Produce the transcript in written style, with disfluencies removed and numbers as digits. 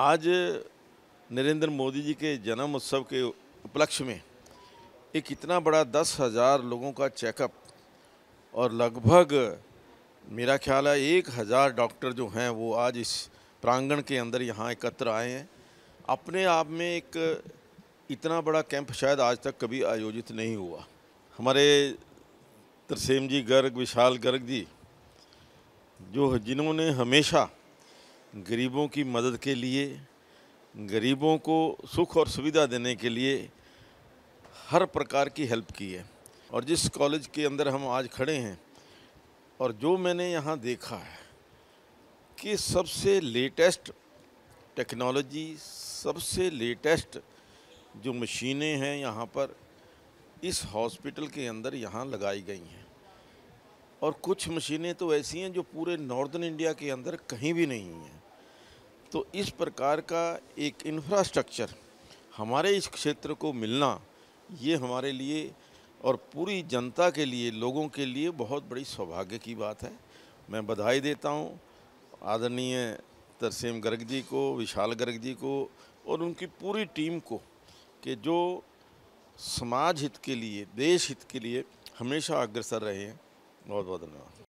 आज नरेंद्र मोदी जी के जन्म उत्सव के उपलक्ष्य में एक इतना बड़ा 10,000 लोगों का चेकअप और लगभग मेरा ख्याल है 1,000 डॉक्टर जो हैं वो आज इस प्रांगण के अंदर यहाँ एकत्र आए हैं। अपने आप में एक इतना बड़ा कैंप शायद आज तक कभी आयोजित नहीं हुआ। हमारे तरसेम जी गर्ग, विशाल गर्ग जी जिन्होंने हमेशा गरीबों की मदद के लिए, गरीबों को सुख और सुविधा देने के लिए हर प्रकार की हेल्प की है। और जिस कॉलेज के अंदर हम आज खड़े हैं और जो मैंने यहाँ देखा है कि सबसे लेटेस्ट टेक्नोलॉजी, सबसे लेटेस्ट जो मशीनें हैं यहाँ पर इस हॉस्पिटल के अंदर यहाँ लगाई गई हैं। और कुछ मशीनें तो ऐसी हैं जो पूरे नॉर्दर्न इंडिया के अंदर कहीं भी नहीं हैं। तो इस प्रकार का एक इंफ्रास्ट्रक्चर हमारे इस क्षेत्र को मिलना, ये हमारे लिए और पूरी जनता के लिए, लोगों के लिए बहुत बड़ी सौभाग्य की बात है। मैं बधाई देता हूँ आदरणीय तरसेम गर्ग जी को, विशाल गर्ग जी को और उनकी पूरी टीम को कि जो समाज हित के लिए, देश हित के लिए हमेशा अग्रसर रहे हैं। बहुत बहुत धन्यवाद।